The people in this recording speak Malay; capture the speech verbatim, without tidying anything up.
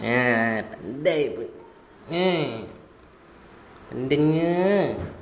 Ha, pandai pun. Ha. Pendengar.